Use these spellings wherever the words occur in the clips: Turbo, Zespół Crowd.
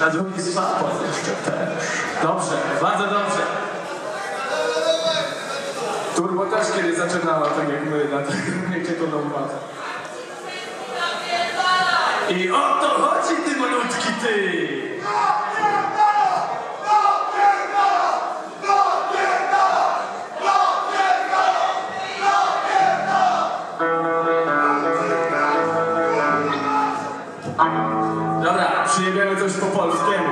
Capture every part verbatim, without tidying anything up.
na drugi spadł jeszcze też. Dobrze, bardzo dobrze. Turbo też kiedy zaczynała, tak jak my, dlatego miejcie to na uwadze. I o to chodzi, ty malutki, ty! Dobra, przyjebiemy coś po polskiemu.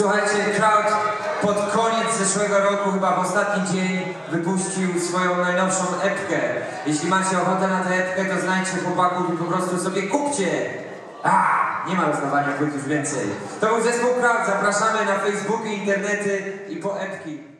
Słuchajcie, Crowd pod koniec zeszłego roku, chyba w ostatni dzień, wypuścił swoją najnowszą epkę. Jeśli macie ochotę na tę epkę, to znajdźcie chłopaków i po prostu sobie kupcie! A, nie ma uznawania płyt już więcej. To był zespół Crowd, zapraszamy na Facebooki, internety i po epki.